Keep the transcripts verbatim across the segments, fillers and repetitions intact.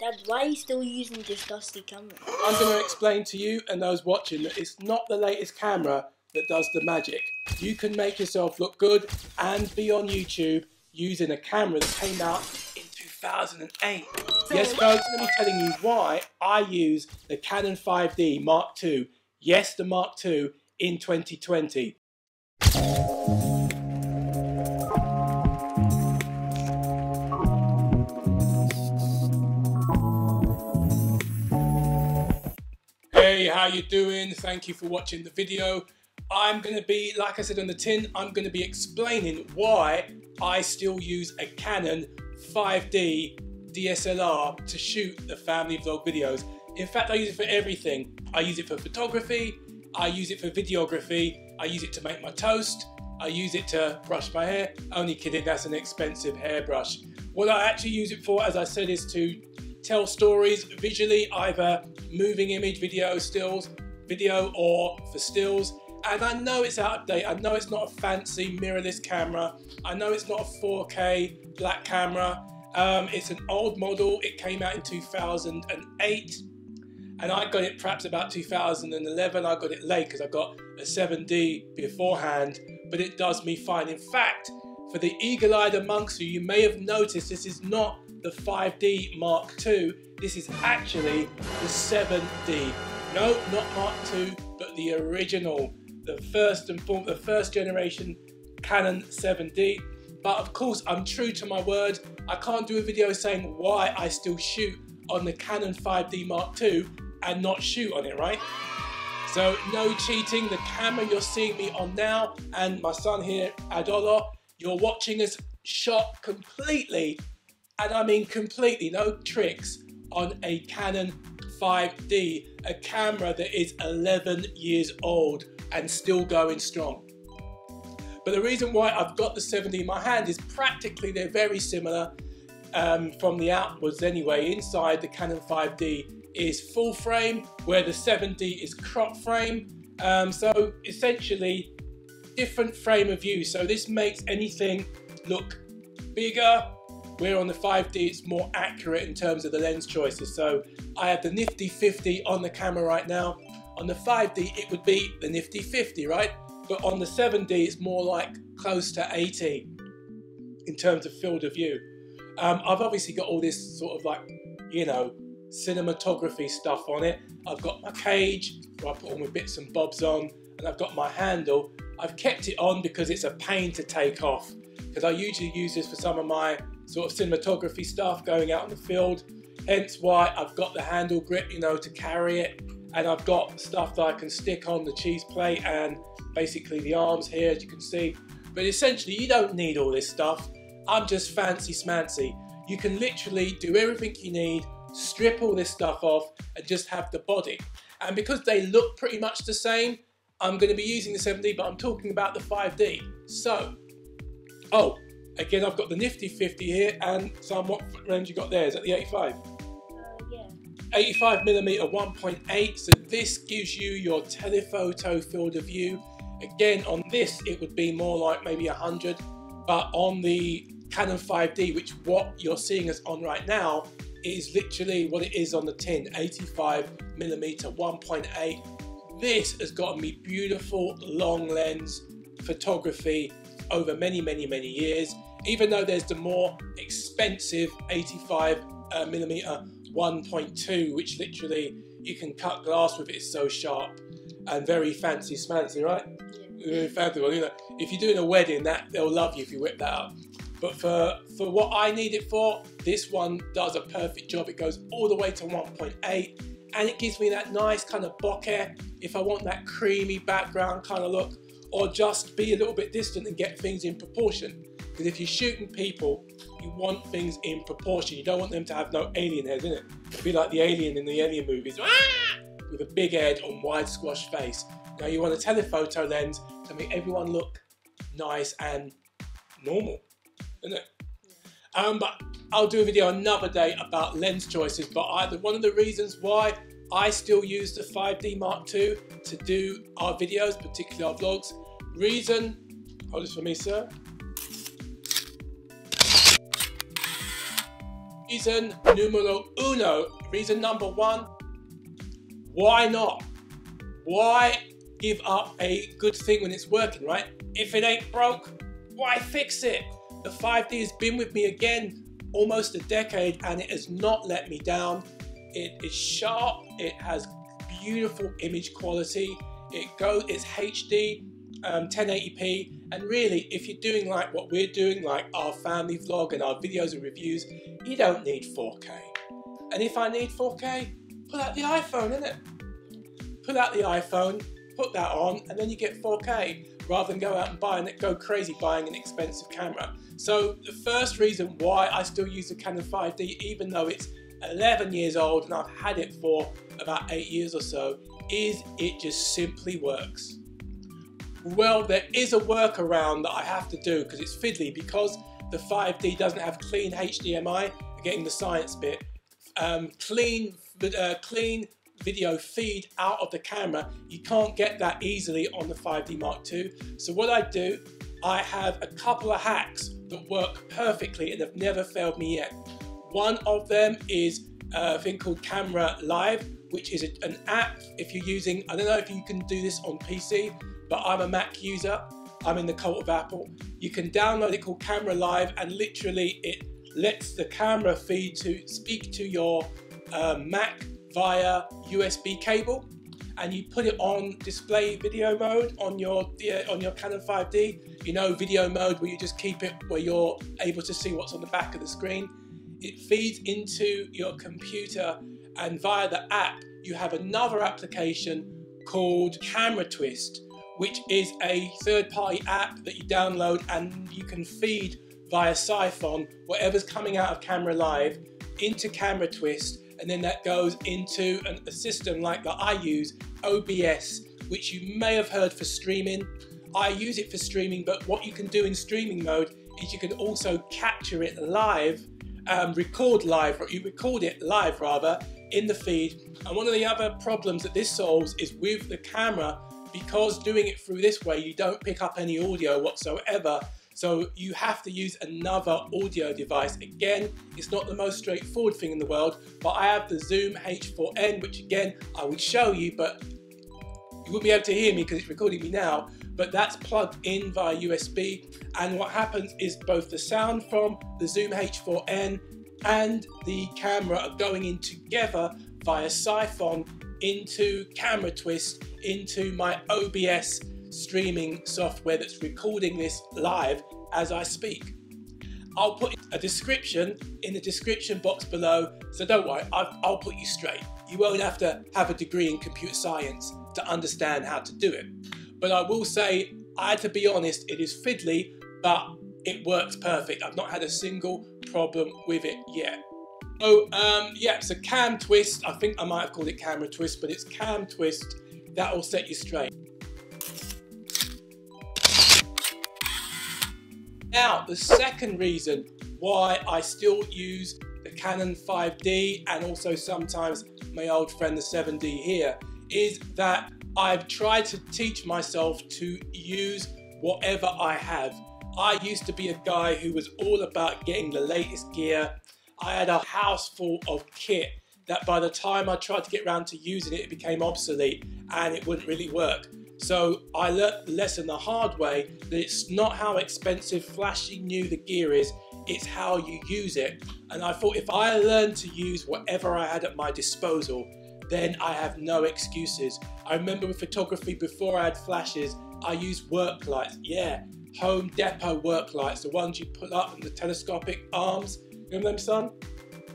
Dad, why are you still using this dusty camera? I'm going to explain to you and those watching that it's not the latest camera that does the magic. You can make yourself look good and be on YouTube using a camera that came out in two thousand eight. Yes, folks, let me tell you why I use the Canon five D Mark two. Yes, the Mark two in twenty twenty. Hey, how you doing? Thank you for watching the video. I'm going to be, like I said on the tin, I'm going to be explaining why I still use a Canon five D D S L R to shoot the family vlog videos. In fact, I use it for everything. I use it for photography, I use it for videography, I use it to make my toast, I use it to brush my hair. Only kidding, that's an expensive hairbrush. What I actually use it for, as I said, is to tell stories visually, either moving image, video, stills, video, or for stills. And I know it's out of date, I know it's not a fancy mirrorless camera, I know it's not a four K black camera, um, it's an old model, it came out in two thousand eight, and I got it perhaps about two thousand eleven, I got it late because I got a seven D beforehand, but it does me fine. In fact, for the eagle-eyed amongst you, you may have noticed this is not the five D Mark two, this is actually the seven D. No, not Mark two, but the original. The first and form, the first generation Canon seven D. But of course, I'm true to my word. I can't do a video saying why I still shoot on the Canon five D Mark two and not shoot on it, right? So no cheating. The camera you're seeing me on now, and my son here, Adolo, you're watching us shot completely, and I mean completely, no tricks, on a Canon five D, a camera that is eleven years old and still going strong. But the reason why I've got the seven D in my hand is practically they're very similar um, from the outwards anyway. Inside, the Canon five D is full frame, where the seven D is crop frame. Um, so essentially, different frame of view. So this makes anything look bigger, where on the five D it's more accurate in terms of the lens choices. So I have the nifty fifty on the camera right now. On the five D it would be the nifty fifty, right? But on the seven D it's more like close to eighty in terms of field of view. Um, I've obviously got all this sort of like, you know, cinematography stuff on it. I've got my cage where I put all my bits and bobs on, and I've got my handle. I've kept it on because it's a pain to take off, because I usually use this for some of my sort of cinematography stuff going out in the field, hence why I've got the handle grip, you know, to carry it, and I've got stuff that I can stick on the cheese plate and basically the arms here, as you can see. But essentially you don't need all this stuff, I'm just fancy smancy. You can literally do everything you need, strip all this stuff off and just have the body. And because they look pretty much the same, I'm going to be using the seven D, but I'm talking about the five D. So, oh, again, I've got the nifty fifty here, and Sam, what range you got there? Is that the eighty-five? Uh, yeah. eighty-five millimeter one point eight, so this gives you your telephoto field of view. Again, on this, it would be more like maybe one hundred, but on the Canon five D, which what you're seeing us on right now, is literally what it is on the tin, eighty-five millimeter one point eight. This has gotten me beautiful long lens photography over many, many, many years, even though there's the more expensive eighty-five millimeter uh, one point two, which literally you can cut glass with, it's so sharp and very fancy smancy, right? Yeah. Fancy, well, you know, if you're doing a wedding, that they'll love you if you whip that up. But for, for what I need it for, this one does a perfect job. It goes all the way to one point eight, and it gives me that nice kind of bokeh, if I want that creamy background kind of look, or just be a little bit distant and get things in proportion. Because if you're shooting people, you want things in proportion. You don't want them to have no alien heads in it. It'd be like the alien in the alien movies, with a big head on wide squashed face. Now you want a telephoto lens to make everyone look nice and normal, isn't it? Um, but I'll do a video another day about lens choices, but I, one of the reasons why I still use the five D Mark two to do our videos, particularly our vlogs. Reason, hold this for me, sir. Reason numero uno, reason number one, why not? Why give up a good thing when it's working, right? If it ain't broke, why fix it? The five D has been with me again almost a decade and it has not let me down. It is sharp, it has beautiful image quality, it goes, it's H D, um, ten eighty p, and really if you're doing like what we're doing, like our family vlog and our videos and reviews, you don't need four K. And if I need four K, pull out the iPhone, innit? Pull out the iPhone, put that on, and then you get four K rather than go out and buy and go crazy buying an expensive camera. So the first reason why I still use the Canon five D, even though it's eleven years old and I've had it for about eight years or so, is it just simply works. Well, there is a workaround that I have to do because it's fiddly, because the five D doesn't have clean H D M I, getting the science bit, um, clean, uh, clean video feed out of the camera. You can't get that easily on the five D Mark two. So what I do, I have a couple of hacks that work perfectly and have never failed me yet. One of them is a thing called Camera Live, which is an app if you're using, I don't know if you can do this on P C, but I'm a Mac user, I'm in the cult of Apple. You can download it called Camera Live, and literally it lets the camera feed to speak to your uh, Mac via U S B cable, and you put it on display video mode on your, uh, on your Canon five D, you know, video mode where you just keep it where you're able to see what's on the back of the screen. It feeds into your computer, and via the app you have another application called Camera Twist, which is a third-party app that you download, and you can feed via siphon whatever's coming out of Camera Live into Camera Twist, and then that goes into an, a system like that I use, O B S, which you may have heard for streaming. I use it for streaming, but what you can do in streaming mode is you can also capture it live, Um, record live, or you record it live rather, in the feed. And one of the other problems that this solves is with the camera, because doing it through this way you don't pick up any audio whatsoever, so you have to use another audio device. Again, it's not the most straightforward thing in the world, but I have the Zoom H four N, which again I would show you, but you wouldn't be able to hear me because it's recording me now, but that's plugged in via U S B, and what happens is both the sound from the Zoom H four N and the camera are going in together via siphon into Camera Twist, into my O B S streaming software that's recording this live as I speak. I'll put a description in the description box below, so don't worry, I've, I'll put you straight. You won't have to have a degree in computer science to understand how to do it. But I will say, I had to be honest, it is fiddly, but it works perfect. I've not had a single problem with it yet. Oh, um, yeah, so Cam Twist, I think I might have called it Camera Twist, but it's Cam Twist, that'll set you straight. Now, the second reason why I still use the Canon five D and also sometimes my old friend the seven D here is that I've tried to teach myself to use whatever I have. I used to be a guy who was all about getting the latest gear. I had a house full of kit that by the time I tried to get around to using it, it became obsolete and it wouldn't really work. So I learned the lesson the hard way that it's not how expensive, flashy, new the gear is, it's how you use it. And I thought if I learned to use whatever I had at my disposal, then I have no excuses. I remember with photography, before I had flashes, I used work lights. Yeah, Home Depot work lights, the ones you pull up in the telescopic arms. You remember them, son?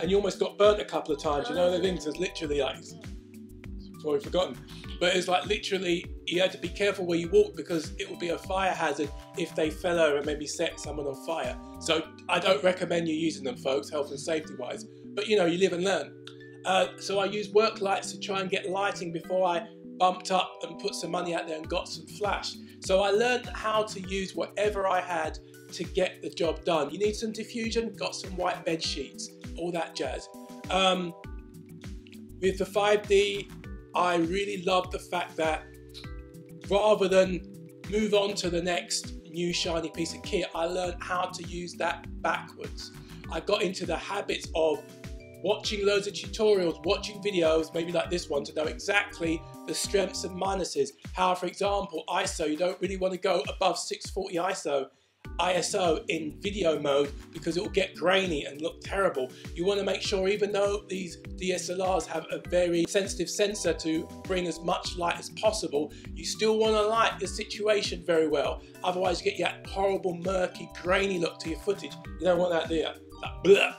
And you almost got burnt a couple of times. You know, the things was literally like, it's already forgotten. But it's like literally, you had to be careful where you walk because it would be a fire hazard if they fell over and maybe set someone on fire. So I don't recommend you using them, folks, health and safety wise. But you know, you live and learn. Uh, so I used work lights to try and get lighting before I bumped up and put some money out there and got some flash. So I learned how to use whatever I had to get the job done. You need some diffusion? Got some white bed sheets, all that jazz. Um, with the five D, I really loved the fact that rather than move on to the next new shiny piece of kit, I learned how to use that backwards. I got into the habits of watching loads of tutorials, watching videos, maybe like this one, to know exactly the strengths and minuses. How, for example, I S O, you don't really want to go above six forty I S O, I S O in video mode because it will get grainy and look terrible. You want to make sure, even though these D S L Rs have a very sensitive sensor to bring as much light as possible, you still want to light the situation very well. Otherwise you get that horrible, murky, grainy look to your footage. You don't want that there, that blur.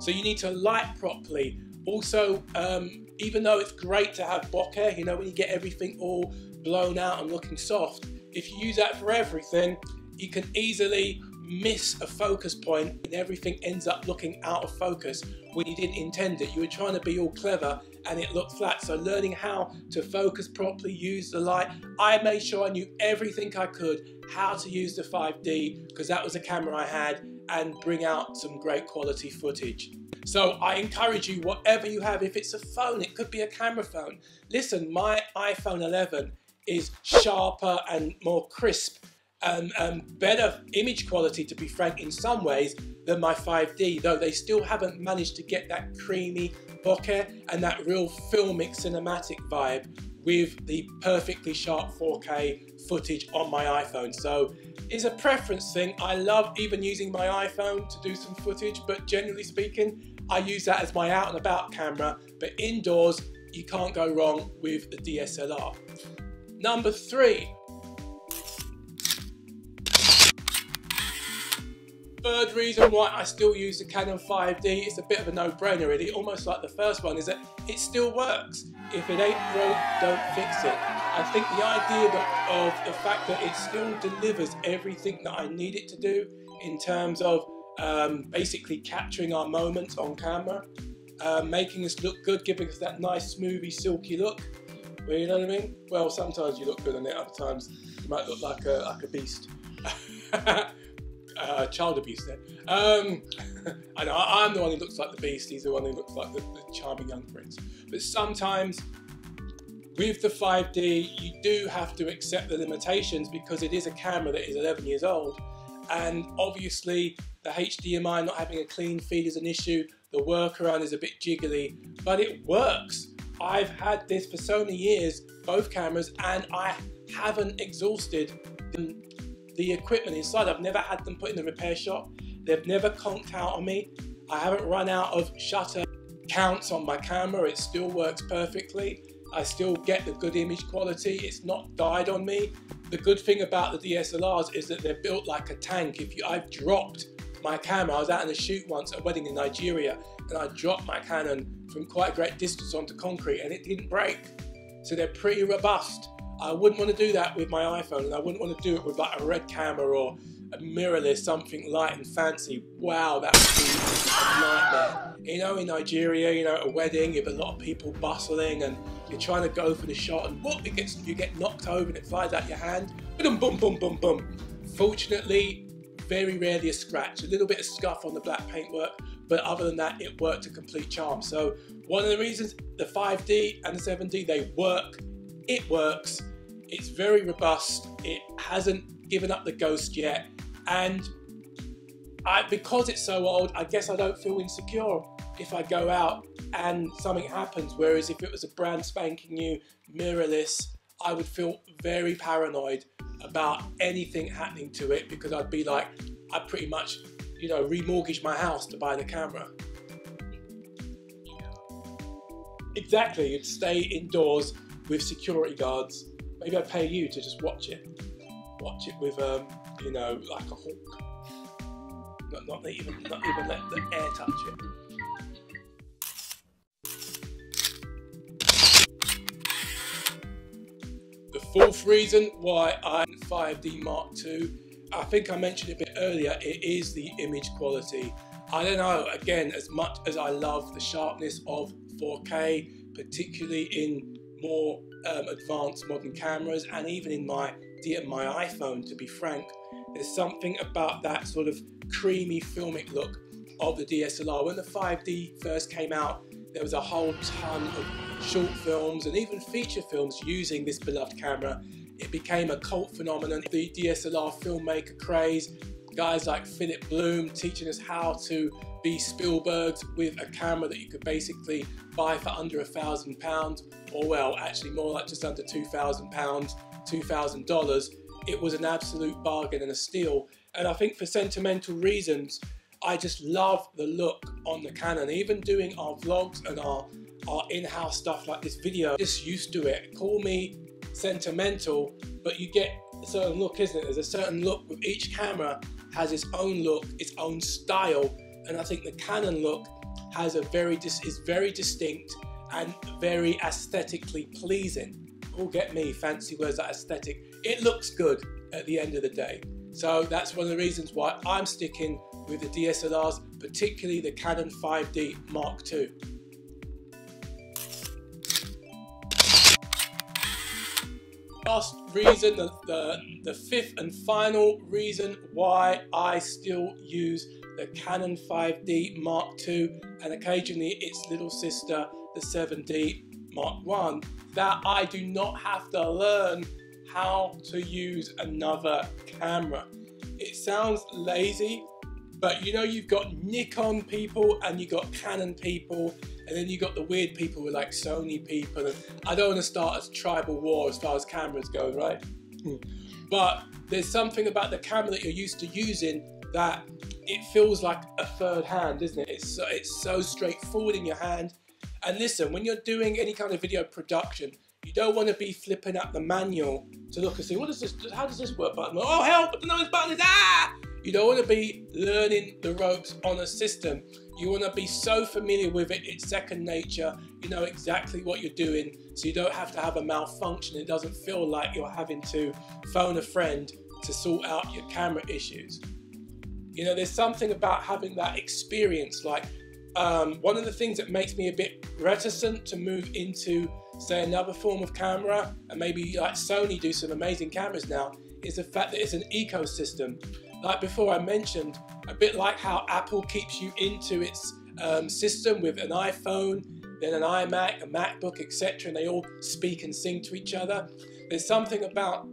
So you need to light properly. Also, um, even though it's great to have bokeh, you know, when you get everything all blown out and looking soft, if you use that for everything, you can easily miss a focus point and everything ends up looking out of focus when you didn't intend it. You were trying to be all clever and it looked flat. So learning how to focus properly, use the light. I made sure I knew everything I could, how to use the five D, because that was a camera I had, and bring out some great quality footage. So I encourage you, whatever you have, if it's a phone, it could be a camera phone. Listen, my iPhone eleven is sharper and more crisp Um, um, better image quality, to be frank, in some ways than my five D, though they still haven't managed to get that creamy bokeh and that real filmic cinematic vibe with the perfectly sharp four K footage on my iPhone. So it's a preference thing. I love even using my iPhone to do some footage, but generally speaking I use that as my out and about camera, but indoors you can't go wrong with the D S L R. Number three, third reason why I still use the Canon five D, it's a bit of a no-brainer really, almost like the first one, is that it still works. If it ain't broke, don't fix it. I think the idea that, of the fact that it still delivers everything that I need it to do in terms of um, basically capturing our moments on camera, uh, making us look good, giving us that nice, smoothy, silky look. Well, you know what I mean? Well, sometimes you look good on it, other times you might look like a, like a beast. Uh, child abuse then. Um, I know, I'm the one who looks like the beast, he's the one who looks like the, the charming young prince. But sometimes with the five D you do have to accept the limitations, because it is a camera that is eleven years old, and obviously the H D M I not having a clean feed is an issue, the workaround is a bit jiggly, but it works. I've had this for so many years, both cameras, and I haven't exhausted the The equipment inside. I've never had them put in the repair shop. They've never conked out on me. I haven't run out of shutter counts on my camera. It still works perfectly. I still get the good image quality. It's not died on me. The good thing about the D S L Rs is that they're built like a tank. If you, I've dropped my camera. I was out in a shoot once at a wedding in Nigeria, and I dropped my Canon from quite a great distance onto concrete, and it didn't break. So they're pretty robust. I wouldn't want to do that with my iPhone, and I wouldn't want to do it with like a red camera or a mirrorless, something light and fancy. Wow, that would be a nightmare. You know, in Nigeria, you know, at a wedding, you have a lot of people bustling and you're trying to go for the shot, and whoop, it gets, you get knocked over and it flies out your hand. Boom, boom, boom, boom, boom. Fortunately, very rarely a scratch, a little bit of scuff on the black paintwork, but other than that, it worked a complete charm. So one of the reasons the five D and the seven D, they work. It works. It's very robust, it hasn't given up the ghost yet, and I, because it's so old, I guess I don't feel insecure if I go out and something happens, whereas if it was a brand spanking new mirrorless, I would feel very paranoid about anything happening to it, because I'd be like, I pretty much, you know, remortgage my house to buy the camera. Exactly, you'd stay indoors with security guards. Maybe I pay you to just watch it. Watch it with, um, you know, like a hawk. Not, not even, not even let the air touch it. The fourth reason why I'm five D Mark two, I think I mentioned it a bit earlier, it is the image quality. I don't know, again, as much as I love the sharpness of four K, particularly in more um, advanced modern cameras, and even in my my iPhone, to be frank, there's something about that sort of creamy filmic look of the D S L R. When the five D first came out, there was a whole ton of short films and even feature films using this beloved camera. It became a cult phenomenon. The D S L R filmmaker craze, guys like Philip Bloom teaching us how to the Spielbergs with a camera that you could basically buy for under a thousand pounds, or well, actually more like just under two thousand pounds, two thousand dollars. It was an absolute bargain and a steal. And I think for sentimental reasons, I just love the look on the Canon. Even doing our vlogs and our, our in-house stuff like this video, just used to it. Call me sentimental, but you get a certain look, isn't it? There's a certain look with each camera, has its own look, its own style. And I think the Canon look has a very, is very distinct and very aesthetically pleasing. Oh, get me, fancy words like aesthetic. It looks good at the end of the day. So that's one of the reasons why I'm sticking with the D S L Rs, particularly the Canon five D Mark two. Last reason, the, the, the fifth and final reason why I still use the Canon five D Mark two and occasionally its little sister, the seven D Mark one, that I do not have to learn how to use another camera. It sounds lazy, but you know, you've got Nikon people and you've got Canon people, and then you've got the weird people who are like Sony people. And I don't want to start a tribal war as far as cameras go, right? But there's something about the camera that you're used to using that it feels like a third hand, isn't it? It's so, it's so straightforward in your hand. And listen, when you're doing any kind of video production, you don't want to be flipping up the manual to look and see, what is this? How does this work button? Oh, help! No, this button is ah! You don't want to be learning the ropes on a system. You want to be so familiar with it, it's second nature. You know exactly what you're doing, so you don't have to have a malfunction. It doesn't feel like you're having to phone a friend to sort out your camera issues. You know, there's something about having that experience. Like um, one of the things that makes me a bit reticent to move into, say, another form of camera, and maybe like Sony do some amazing cameras now, is the fact that it's an ecosystem. Like before I mentioned, a bit like how Apple keeps you into its um, system with an iPhone, then an iMac, a MacBook, et cetera, and they all speak and sing to each other. There's something about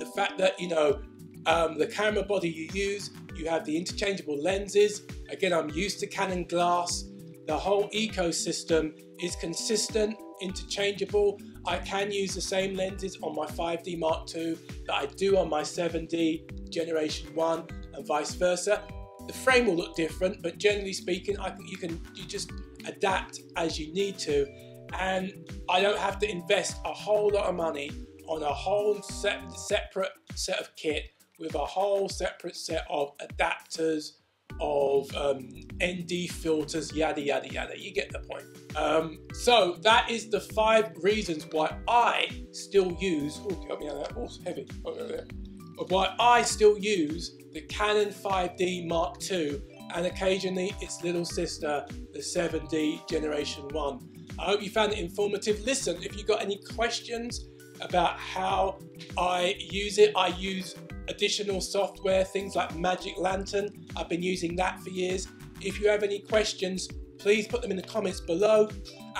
the fact that, you know, um, the camera body you use, you have the interchangeable lenses. Again, I'm used to Canon glass. The whole ecosystem is consistent, interchangeable. I can use the same lenses on my five D Mark two that I do on my seven D Generation one and vice versa. The frame will look different, but generally speaking, I, you can you just adapt as you need to. And I don't have to invest a whole lot of money on a whole set, separate set of kit with a whole separate set of adapters, of um, N D filters, yada, yada, yada. You get the point. Um, so that is the five reasons why I still use, oh, help me out of that, oh, it's heavy, why I still use the Canon five D Mark two and occasionally its little sister, the seven D Generation one. I hope you found it informative. Listen, if you've got any questions about how I use it, I use additional software, things like Magic Lantern. I've been using that for years. If you have any questions, please put them in the comments below,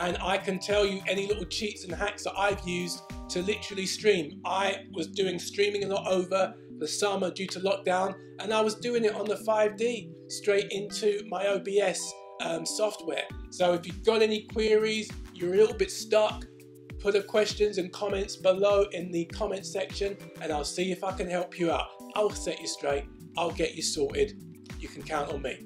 and I can tell you any little cheats and hacks that I've used to literally stream. I was doing streaming a lot over the summer due to lockdown, and I was doing it on the five D straight into my O B S um, software. So if you've got any queries, you're a little bit stuck, put the questions and comments below in the comment section, and I'll see if I can help you out. I'll set you straight, I'll get you sorted. You can count on me.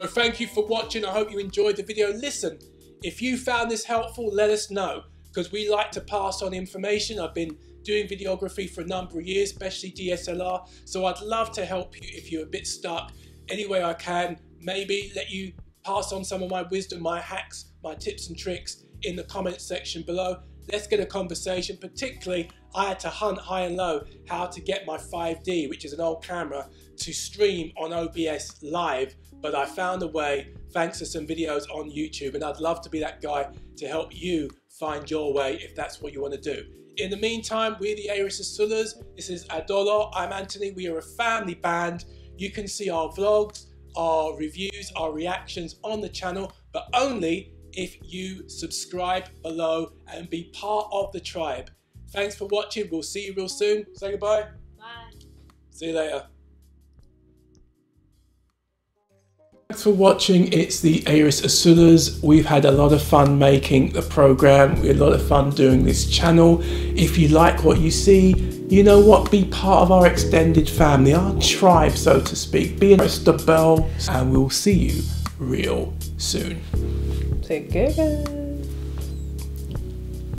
So thank you for watching, I hope you enjoyed the video. Listen, if you found this helpful, let us know, because we like to pass on information. I've been doing videography for a number of years, especially D S L R, so I'd love to help you if you're a bit stuck. Any way I can, maybe let you pass on some of my wisdom, my hacks, my tips and tricks in the comments section below. Let's get a conversation. Particularly, I had to hunt high and low how to get my five D, which is an old camera, to stream on O B S Live, but I found a way thanks to some videos on YouTube, and I'd love to be that guy to help you find your way if that's what you want to do. In the meantime, we're the ArisOsulas. This is Adolo, I'm Anthony, we are a family band. You can see our vlogs, our reviews, our reactions on the channel, but only if you subscribe below and be part of the tribe. Thanks for watching, we'll see you real soon. Say goodbye. Bye. See you later. Thanks for watching. It's the ArisOsulas. We've had a lot of fun making the program. We had a lot of fun doing this channel. If you like what you see, you know what, be part of our extended family, our tribe, so to speak. Be press the bell and we'll see you real soon. Take care, guys.